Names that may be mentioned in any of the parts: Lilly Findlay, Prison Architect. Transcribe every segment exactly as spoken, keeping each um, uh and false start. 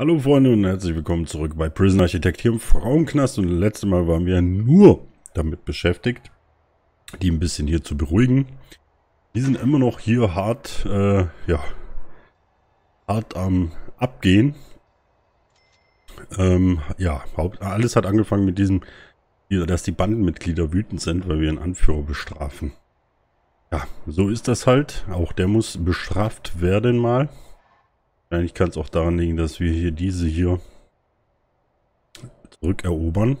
Hallo Freunde und herzlich willkommen zurück bei Prison Architect hier im Frauenknast. Und das letzte Mal waren wir nur damit beschäftigt, die ein bisschen hier zu beruhigen. Die sind immer noch hier hart, äh, ja, hart am Abgehen. Ähm, ja, alles hat angefangen mit diesem, dass die Bandenmitglieder wütend sind, weil wir einen Anführer bestrafen. Ja, so ist das halt. Auch der muss bestraft werden mal. Eigentlich kann es auch daran liegen, dass wir hier diese hier zurückerobern.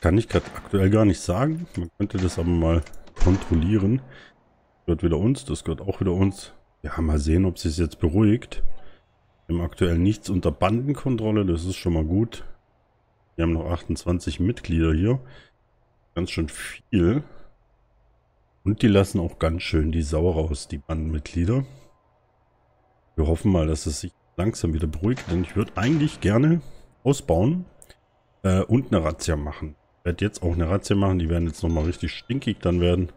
Kann ich gerade aktuell gar nicht sagen. Man könnte das aber mal kontrollieren. Das gehört wieder uns, das gehört auch wieder uns. Ja, mal sehen, ob es sich jetzt beruhigt. Wir haben aktuell nichts unter Bandenkontrolle, das ist schon mal gut. Wir haben noch achtundzwanzig Mitglieder hier. Ganz schön viel. Und die lassen auch ganz schön die Sau raus, die Bandenmitglieder. Wir hoffen mal, dass es sich langsam wieder beruhigt, denn ich würde eigentlich gerne ausbauen äh, und eine Razzia machen. Ich werde jetzt auch eine Razzia machen, die werden jetzt nochmal richtig stinkig dann werden.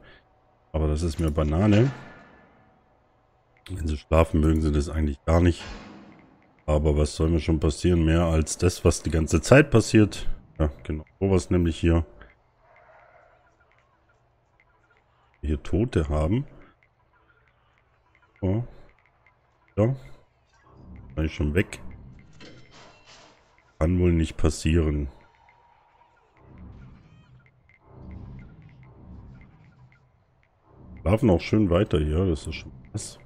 Aber das ist mir Banane. Wenn sie schlafen, mögen sie das eigentlich gar nicht. Aber was soll mir schon passieren? Mehr als das, was die ganze Zeit passiert. Ja, genau sowas nämlich hier. Hier Tote haben. Oh. Ja, war ich schon weg. Kann wohl nicht passieren. Schlafen auch schön weiter hier, das ist schon was.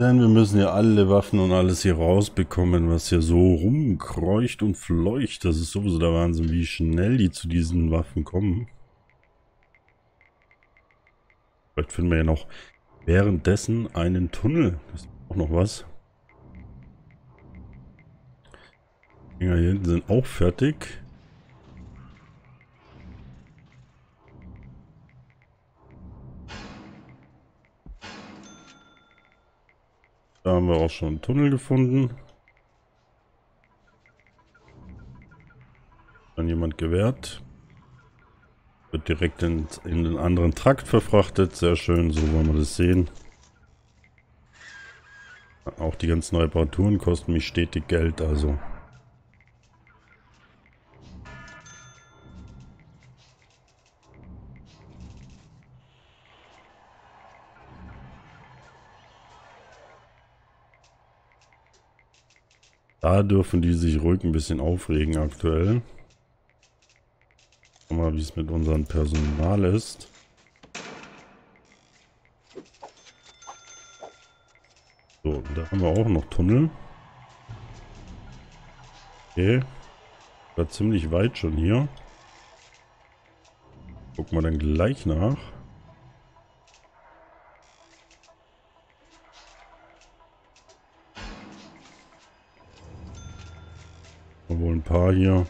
Denn wir müssen ja alle Waffen und alles hier rausbekommen, was hier so rumkreucht und fleucht. Das ist sowieso der Wahnsinn, wie schnell die zu diesen Waffen kommen. Vielleicht finden wir ja noch währenddessen einen Tunnel. Das ist auch noch was. Die Dinger hier hinten sind auch fertig. Da haben wir auch schon einen Tunnel gefunden. Dann jemand gewehrt. Wird direkt in, in den anderen Trakt verfrachtet. Sehr schön, so wollen wir das sehen. Auch die ganzen Reparaturen kosten mich stetig Geld, also. Da dürfen die sich ruhig ein bisschen aufregen aktuell. Schauen wir mal, wie es mit unserem Personal ist. So, da haben wir auch noch Tunnel. Okay. War ziemlich weit schon hier. Gucken wir dann gleich nach. Wohl ein paar hier.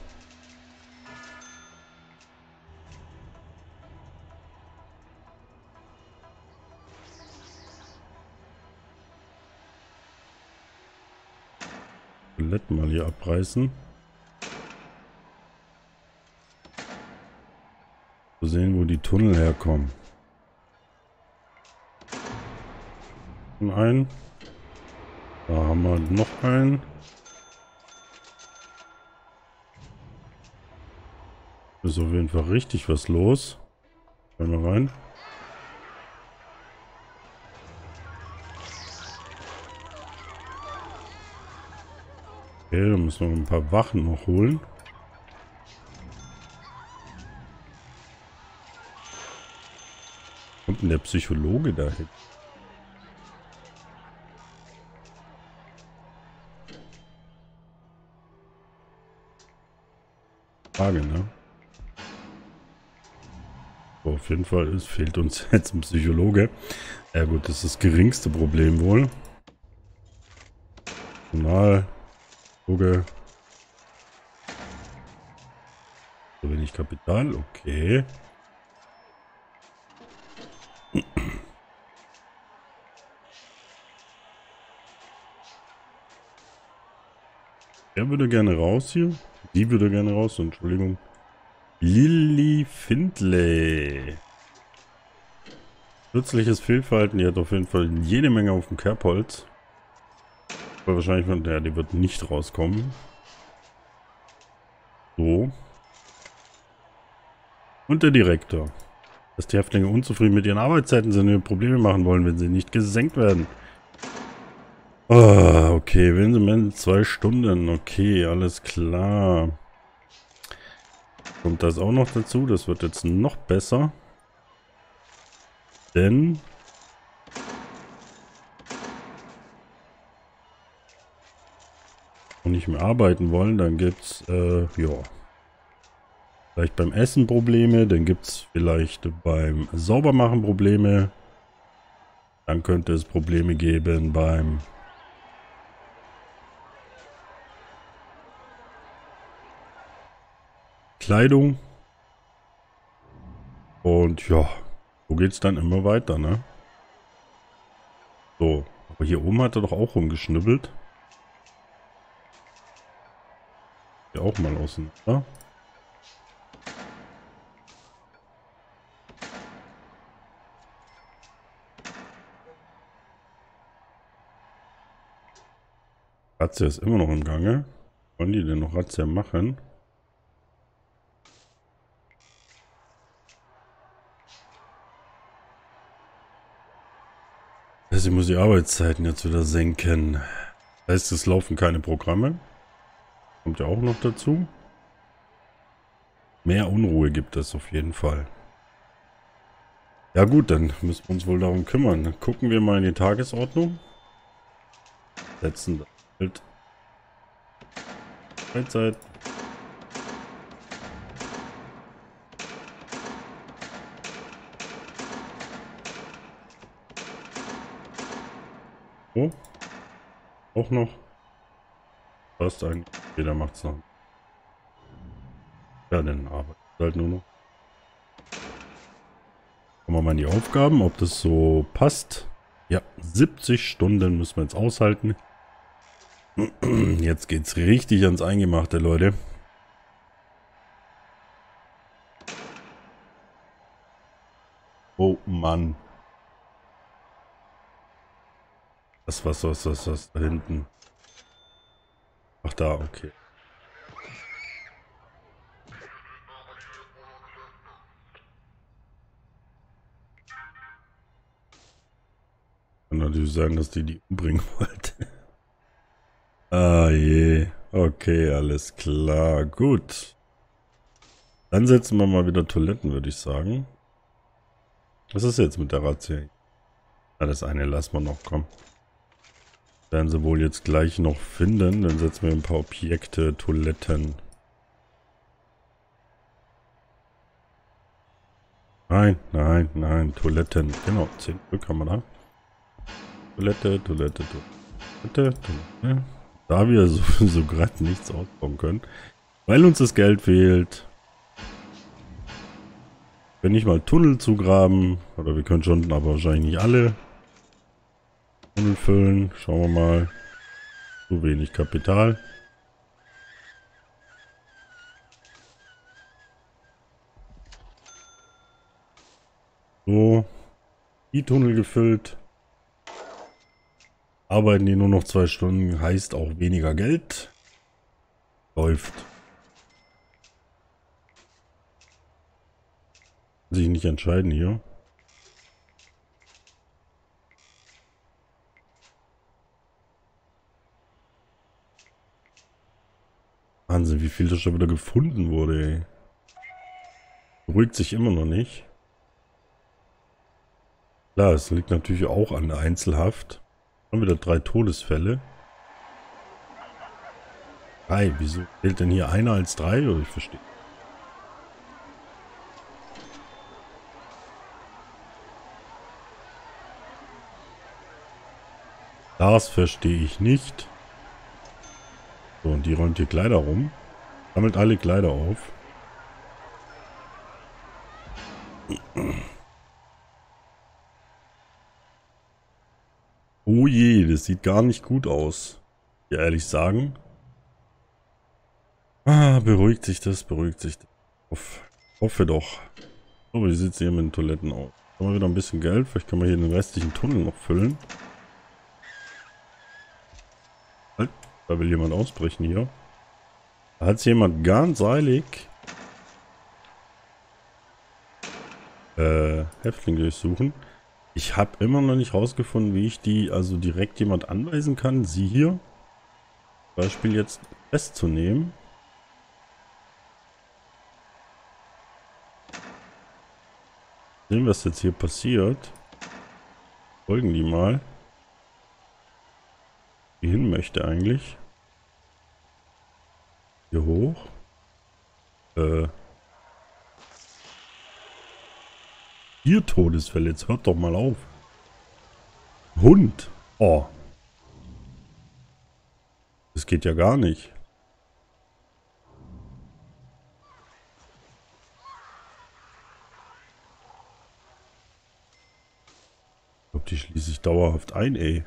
Skelett mal hier abreißen. Zu sehen, wo die Tunnel herkommen. Und einen. Da haben wir noch einen. Ist auf jeden Fall richtig was los. Schauen wir rein. Okay, da müssen wir ein paar Wachen noch holen. Kommt denn der Psychologe dahin? Frage, ne? Auf jeden Fall ist, fehlt uns jetzt ein Psychologe. Ja gut, das ist das geringste Problem wohl. Personal. Psychologe. So wenig Kapital, okay. Er würde gerne raus hier. Die würde gerne raus, Entschuldigung. Lilly Findlay. Nützliches Fehlverhalten. Die hat auf jeden Fall jede Menge auf dem Kerbholz. Aber wahrscheinlich wird, ja, die wird nicht rauskommen. So. Und der Direktor. Dass die Häftlinge unzufrieden mit ihren Arbeitszeiten sind und ihnen Probleme machen wollen, wenn sie nicht gesenkt werden. Ah, okay. Wenn sie meinen, zwei Stunden. Okay, alles klar. Kommt das auch noch dazu? Das wird jetzt noch besser. Denn... und nicht mehr arbeiten wollen, dann gibt es, äh, ja... vielleicht beim Essen Probleme, dann gibt es vielleicht beim Saubermachen Probleme. Dann könnte es Probleme geben beim... Kleidung. Und ja, so geht es dann immer weiter, ne? So, aber hier oben hat er doch auch rumgeschnibbelt. Ja, auch mal außen, oder? Razzia ist immer noch im Gange. Wollen die denn noch Razzia machen? Deswegen muss die Arbeitszeiten jetzt wieder senken. Das heißt, es laufen keine Programme. Kommt ja auch noch dazu. Mehr Unruhe gibt es auf jeden Fall. Ja gut, dann müssen wir uns wohl darum kümmern. Dann gucken wir mal in die Tagesordnung. Setzen das. Freizeit. Oh. Auch noch. Passt eigentlich. Jeder macht's noch. Ja, dann arbeitet halt nur noch. Gucken wir mal in die Aufgaben, ob das so passt. Ja, siebzig Stunden müssen wir jetzt aushalten. Jetzt geht's richtig ans Eingemachte, Leute. Oh Mann. Was, was, was, was, was, da hinten. Ach da, okay. Kann natürlich sein, dass die die umbringen wollte. Ah je, okay, alles klar, gut. Dann setzen wir mal wieder Toiletten, würde ich sagen. Was ist jetzt mit der Razzia? Ah, das eine lassen wir noch, komm. Werden sie wohl jetzt gleich noch finden, dann setzen wir ein paar Objekte, Toiletten. Nein, nein, nein, Toiletten, genau, zehn Stück haben wir da. Toilette, Toilette, Toilette, Toilette. Da wir so, so gerade nichts ausbauen können, weil uns das Geld fehlt. Wir können nicht mal Tunnel zugraben, oder wir können schon, aber wahrscheinlich nicht alle Tunnel füllen. Schauen wir mal. Zu wenig Kapital. So, die Tunnel gefüllt. Arbeiten die nur noch zwei Stunden, heißt auch weniger Geld. Läuft. Kann sich nicht entscheiden hier. Wahnsinn, wie viel da schon wieder gefunden wurde, ey. Beruhigt sich immer noch nicht. Klar, es liegt natürlich auch an der Einzelhaft. Haben wieder drei Todesfälle. Drei, wieso zählt denn hier einer als drei? Oder ich verstehe. Das verstehe ich nicht. So, und die räumt hier Kleider rum. Sammelt alle Kleider auf. Oh je, das sieht gar nicht gut aus. Ja, ehrlich sagen. Ah, beruhigt sich das, beruhigt sich das. Ich hoffe doch. Aber wie sieht es hier mit den Toiletten aus? Haben wir wieder ein bisschen Geld. Vielleicht können wir hier den restlichen Tunnel noch füllen. Halt, da will jemand ausbrechen hier. Da hat jemand ganz eilig. Äh, Häftling durchsuchen. Ich habe immer noch nicht rausgefunden, wie ich die, also direkt jemand anweisen kann, sie hier zum Beispiel jetzt festzunehmen. Sehen, was jetzt hier passiert. Folgen die mal. Hier hin möchte eigentlich. Hier hoch. Äh. Vier Todesfälle, jetzt hört doch mal auf. Hund. Oh. Das geht ja gar nicht. Ich glaube, die schließe ich dauerhaft ein, ey.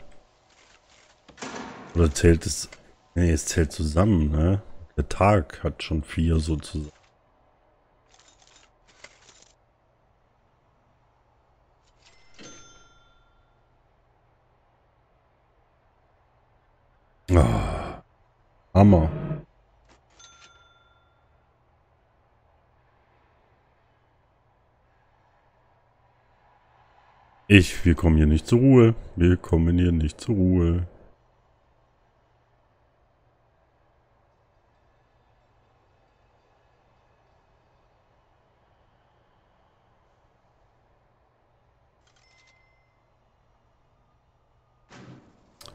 Oder zählt es... Nee, es zählt zusammen, ne? Der Tag hat schon vier sozusagen. Ah, Hammer. Ich, wir kommen hier nicht zur Ruhe. Wir kommen hier nicht zur Ruhe.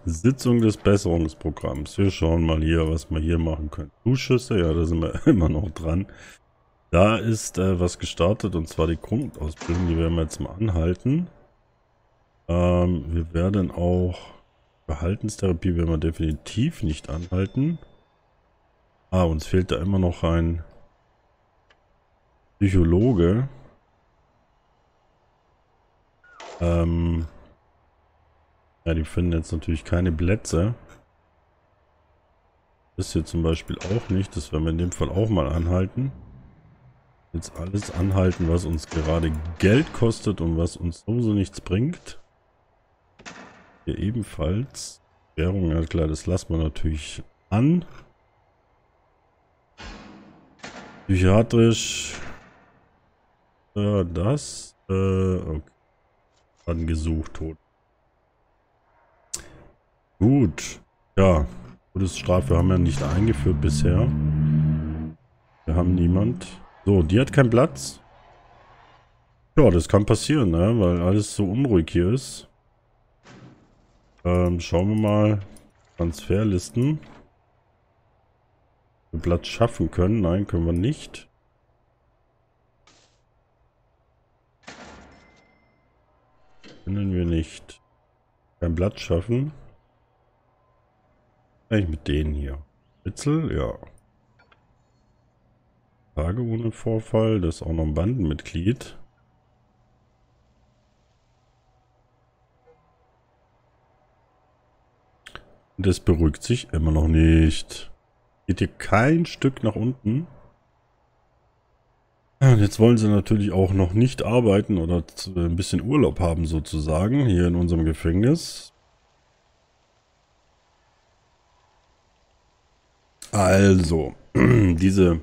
Sitzung des Besserungsprogramms. Wir schauen mal hier, was wir hier machen können. Zuschüsse, ja, da sind wir immer noch dran. Da ist äh, was gestartet, und zwar die Grundausbildung. Die werden wir jetzt mal anhalten. Ähm, wir werden auch Verhaltenstherapie werden wir definitiv nicht anhalten. Ah, uns fehlt da immer noch ein Psychologe. Ähm... Ja, die finden jetzt natürlich keine Plätze. Das hier zum Beispiel auch nicht. Das werden wir in dem Fall auch mal anhalten. Jetzt alles anhalten, was uns gerade Geld kostet und was uns sowieso nichts bringt. Hier ebenfalls. Währung, ja klar, das lassen wir natürlich an. Psychiatrisch. Ja, das. Äh, okay. Angesucht, tot. Gut, ja, Todesstrafe haben wir nicht eingeführt bisher. Wir haben niemand. So, die hat keinen Platz. Ja, das kann passieren, ne? Weil alles so unruhig hier ist. Ähm, schauen wir mal. Transferlisten. Ob wir Platz schaffen können. Nein, können wir nicht. Können wir nicht. Kein Platz schaffen. Eigentlich mit denen hier. Witzel, ja. Tage ohne Vorfall, das ist auch noch ein Bandenmitglied. Und das beruhigt sich immer noch nicht. Geht hier kein Stück nach unten. Und jetzt wollen sie natürlich auch noch nicht arbeiten oder ein bisschen Urlaub haben sozusagen hier in unserem Gefängnis. Also, diese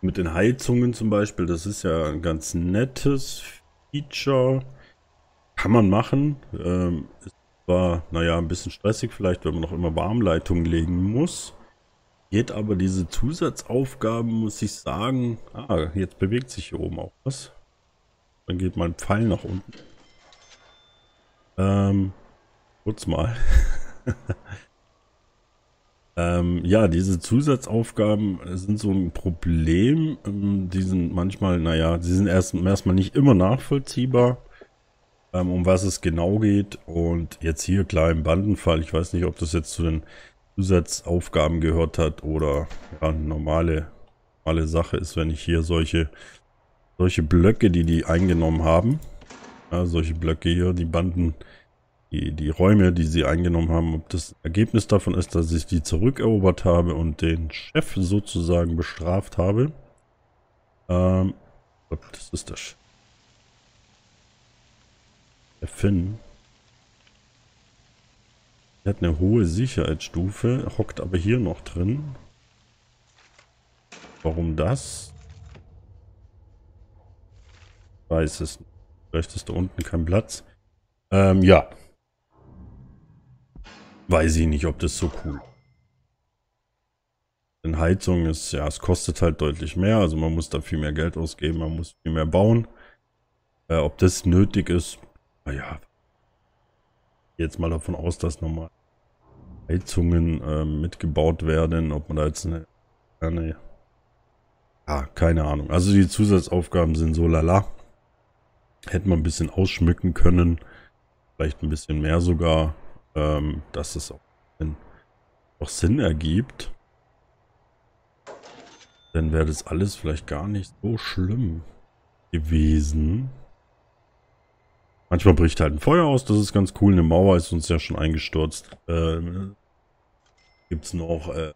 mit den Heizungen zum Beispiel, das ist ja ein ganz nettes Feature. Kann man machen. Ähm, es war, naja, ein bisschen stressig vielleicht, wenn man noch immer Warmleitungen legen muss. Geht aber diese Zusatzaufgaben, muss ich sagen. Ah, jetzt bewegt sich hier oben auch was. Dann geht mein Pfeil nach unten. Ähm, kurz mal. Ähm, ja, diese Zusatzaufgaben sind so ein Problem. Ähm, die sind manchmal, naja, sie sind erst, erstmal nicht immer nachvollziehbar, ähm, um was es genau geht. Und jetzt hier, klar, im Bandenfall, ich weiß nicht, ob das jetzt zu den Zusatzaufgaben gehört hat oder ja, normale, normale Sache ist, wenn ich hier solche, solche Blöcke, die die eingenommen haben, ja, solche Blöcke hier, die Banden... Die, die Räume, die sie eingenommen haben, ob das Ergebnis davon ist, dass ich die zurückerobert habe und den Chef sozusagen bestraft habe. Ähm, das ist das. Der Finn. Der hat eine hohe Sicherheitsstufe, hockt aber hier noch drin. Warum das? Ich weiß es nicht. Vielleicht ist da unten kein Platz. Ähm, ja. Weiß ich nicht, ob das so cool ist. Denn Heizung ist, ja, es kostet halt deutlich mehr. Also man muss da viel mehr Geld ausgeben, man muss viel mehr bauen. Äh, ob das nötig ist, naja. Jetzt mal davon aus, dass nochmal Heizungen äh, mitgebaut werden. Ob man da jetzt eine... Ja, ne, ja, keine Ahnung. Also die Zusatzaufgaben sind so lala. Hätte man ein bisschen ausschmücken können. Vielleicht ein bisschen mehr sogar. Ähm, dass es auch, auch Sinn ergibt. Dann wäre das alles vielleicht gar nicht so schlimm gewesen. Manchmal bricht halt ein Feuer aus, das ist ganz cool. Eine Mauer ist uns ja schon eingestürzt. Ähm, Gibt es noch, äh,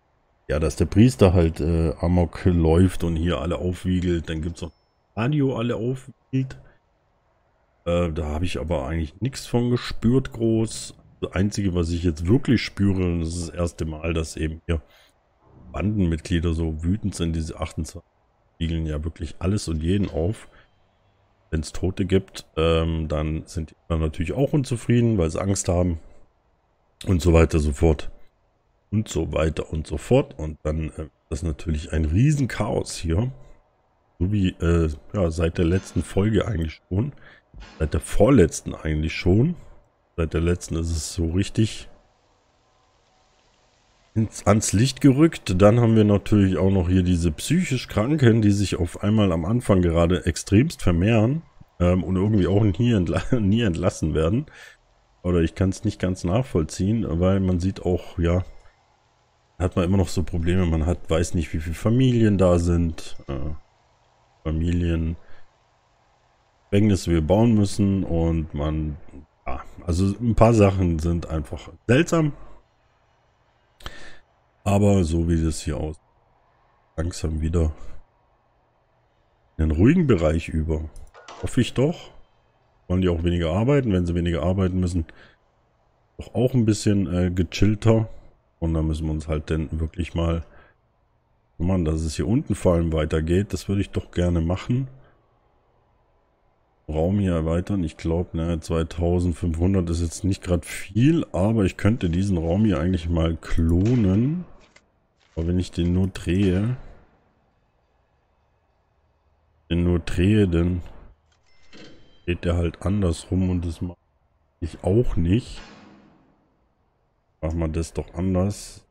ja, dass der Priester halt äh, amok läuft und hier alle aufwiegelt. Dann gibt es noch Radio, alle aufwiegelt. Äh, da habe ich aber eigentlich nichts von gespürt groß. Das Einzige, was ich jetzt wirklich spüre, und das ist das erste Mal, dass eben hier Bandenmitglieder so wütend sind, diese achtundzwanzig spiegeln ja wirklich alles und jeden auf. Wenn es Tote gibt, ähm, dann sind die dann natürlich auch unzufrieden, weil sie Angst haben und so weiter so fort und so weiter und so fort. Und dann äh, das ist natürlich ein riesen Chaos hier, so wie äh, ja, seit der letzten Folge eigentlich schon, seit der vorletzten eigentlich schon, seit der letzten ist es so richtig ans Licht gerückt. Dann haben wir natürlich auch noch hier diese psychisch Kranken, die sich auf einmal am Anfang gerade extremst vermehren ähm, und irgendwie auch nie, entla nie entlassen werden. Oder ich kann es nicht ganz nachvollziehen, weil man sieht auch, ja, hat man immer noch so Probleme. Man hat, weiß nicht, wie viele Familien da sind. Äh, Familien, Gefängnisse wir bauen müssen und man, ja, also ein paar Sachen sind einfach seltsam. Aber so wie das hier aussieht, langsam wieder in den ruhigen Bereich über. Hoffe ich doch. Wollen die auch weniger arbeiten? Wenn sie weniger arbeiten müssen, doch auch ein bisschen äh, gechillter. Und dann müssen wir uns halt dann wirklich mal... Mann, dass es hier unten vor allem weitergeht, das würde ich doch gerne machen. Raum hier erweitern. Ich glaube, ne, zweitausendfünfhundert ist jetzt nicht gerade viel, aber ich könnte diesen Raum hier eigentlich mal klonen. Aber wenn ich den nur drehe, den nur drehe, dann geht der halt andersrum und das mache ich auch nicht. Machen wir das doch anders.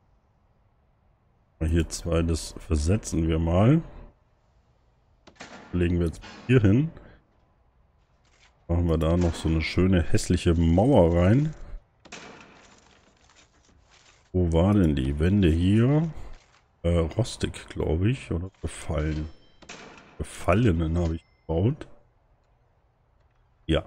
Hier zwei, das versetzen wir mal. Legen wir jetzt hier hin. Machen wir da noch so eine schöne, hässliche Mauer rein. Wo war denn die Wände hier? Äh, rostig, glaube ich. Oder gefallen. Gefallenen habe ich gebaut. Ja.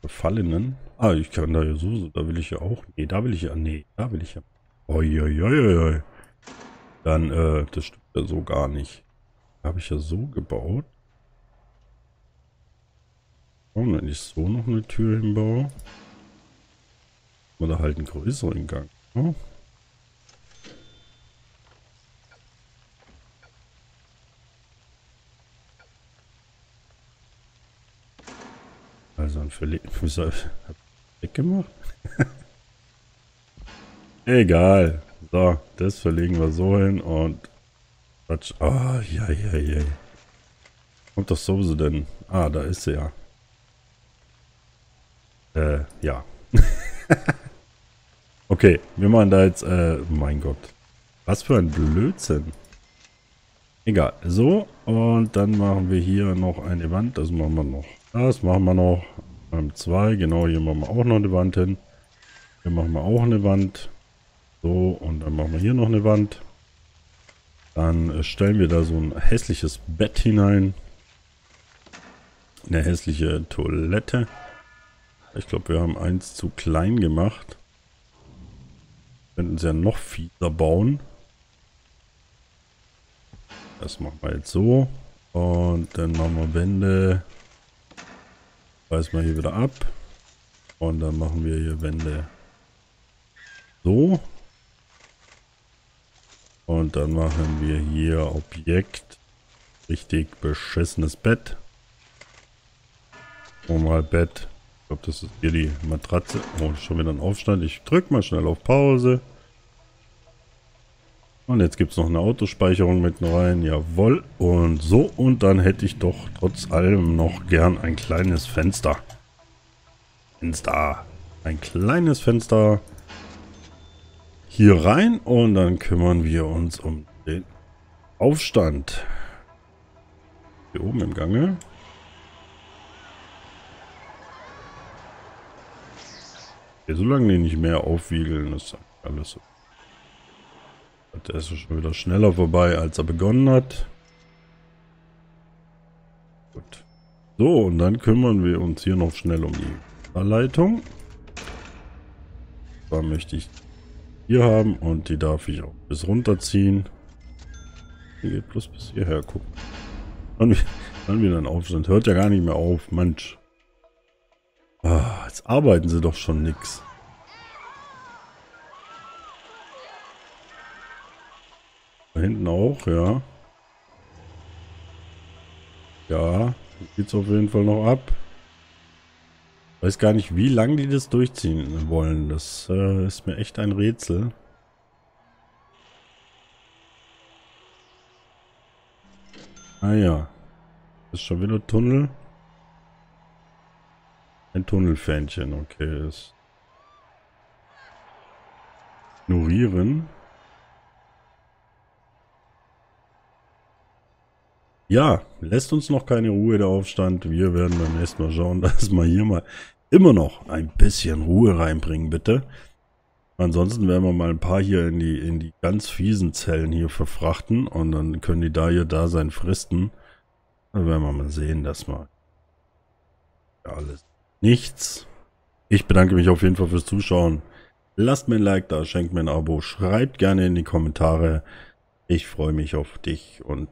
Gefallenen. Ah, ich kann da ja so, da will ich ja auch. Nee, da will ich ja. Nee, da will ich ja. Oi, oi, oi, oi. Dann, äh, das stimmt ja so gar nicht. Habe ich ja so gebaut. Warum, wenn ich so noch eine Tür hinbaue? Oder halt einen größeren Gang. Ne? Also ein Verle... Ich hab weggemacht? Egal. So, das verlegen wir so hin und... Quatsch. Ah, ja, ja, ja. Kommt doch sowieso denn. Ah, da ist sie ja. Äh, ja. Okay, wir machen da jetzt, äh, mein Gott. Was für ein Blödsinn. Egal, so. Und dann machen wir hier noch eine Wand. Das machen wir noch. Das machen wir noch. Ähm, zwei, genau, hier machen wir auch noch eine Wand hin. Hier machen wir auch eine Wand. So, und dann machen wir hier noch eine Wand. Dann äh, stellen wir da so ein hässliches Bett hinein. Eine hässliche Toilette. Ich glaube, wir haben eins zu klein gemacht. Könnten es ja noch fieser bauen. Das machen wir jetzt so. Und dann machen wir Wände. Reißen wir hier wieder ab. Und dann machen wir hier Wände so. Und dann machen wir hier Objekt. Richtig beschissenes Bett. Normal Bett. Ich glaube, das ist hier die Matratze. Oh, schon wieder ein Aufstand. Ich drücke mal schnell auf Pause. Und jetzt gibt es noch eine Autospeicherung mit rein. Jawohl. Und so. Und dann hätte ich doch trotz allem noch gern ein kleines Fenster. Fenster. Ein kleines Fenster. Hier rein. Und dann kümmern wir uns um den Aufstand. Hier oben im Gange. Okay, solange die nicht mehr aufwiegeln, ist alles so. Der ist schon wieder schneller vorbei, als er begonnen hat. Gut. So, und dann kümmern wir uns hier noch schnell um die Leitung. Da möchte ich hier haben und die darf ich auch bis runterziehen. Die geht bloß bis hierher gucken. Dann, dann wieder ein Aufstand. Hört ja gar nicht mehr auf, Mensch. Ah, jetzt arbeiten sie doch schon nix. Hinten auch, ja. Ja, geht's auf jeden Fall noch ab. Weiß gar nicht, wie lange die das durchziehen wollen. Das äh, ist mir echt ein Rätsel. Ah ja. Ist schon wieder Tunnel. Ein Tunnelfähnchen, okay. Das ignorieren. Ja, lässt uns noch keine Ruhe, der Aufstand. Wir werden beim nächsten Mal schauen, dass wir hier mal immer noch ein bisschen Ruhe reinbringen, bitte. Ansonsten werden wir mal ein paar hier in die, in die ganz fiesen Zellen hier verfrachten. Und dann können die da hier da sein fristen. Dann werden wir mal sehen, dass wir ja, alles nichts. Ich bedanke mich auf jeden Fall fürs Zuschauen. Lasst mir ein Like da, schenkt mir ein Abo, schreibt gerne in die Kommentare. Ich freue mich auf dich und